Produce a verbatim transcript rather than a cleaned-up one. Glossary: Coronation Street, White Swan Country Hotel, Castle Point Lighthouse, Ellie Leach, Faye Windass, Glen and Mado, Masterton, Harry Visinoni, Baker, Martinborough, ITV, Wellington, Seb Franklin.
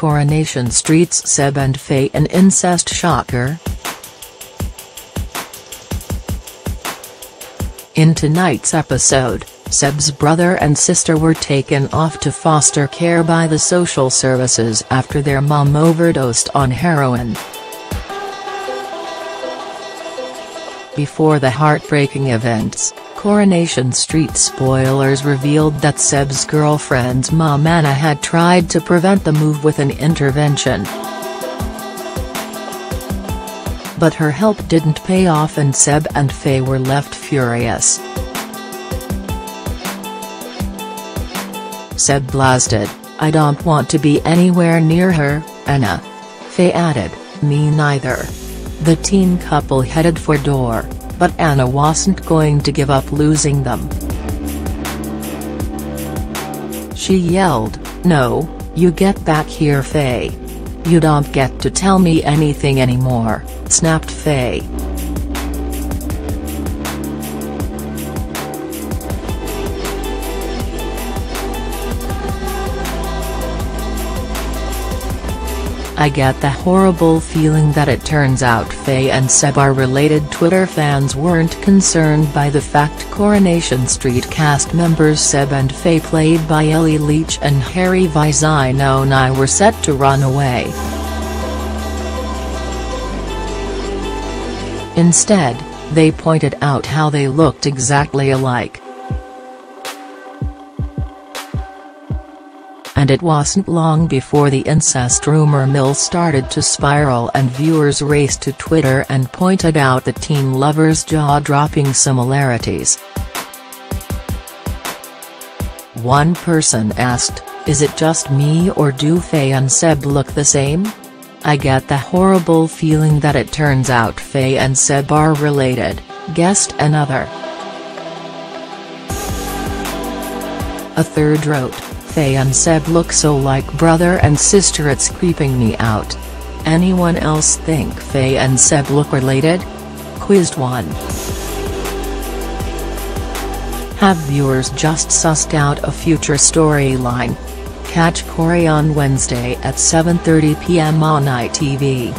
Coronation Street's Seb and Faye, an incest shocker? In tonight's episode, Seb's brother and sister were taken off to foster care by the social services after their mom overdosed on heroin. Before the heartbreaking events, Coronation Street spoilers revealed that Seb's girlfriend's mom Anna had tried to prevent the move with an intervention. But her help didn't pay off, and Seb and Faye were left furious. Seb blasted, "I don't want to be anywhere near her, Anna." Faye added, "Me neither." The teen couple headed for door, but Anna wasn't going to give up losing them. She yelled, "No, you get back here, Faye. You don't get to tell me anything anymore," snapped Faye. "I get the horrible feeling that it turns out Faye and Seb are related." Twitter fans weren't concerned by the fact Coronation Street cast members Seb and Faye, played by Ellie Leach and Harry Visinoni, were set to run away. Instead, they pointed out how they looked exactly alike. And it wasn't long before the incest rumor mill started to spiral, and viewers raced to Twitter and pointed out the teen lovers' jaw-dropping similarities. One person asked, "Is it just me, or do Faye and Seb look the same? I get the horrible feeling that it turns out Faye and Seb are related," guessed another. A third wrote, "Faye and Seb look so like brother and sister, it's creeping me out. Anyone else think Faye and Seb look related?" Quizzed one. Have viewers just sussed out a future storyline? Catch Corey on Wednesday at seven thirty p m on I T V.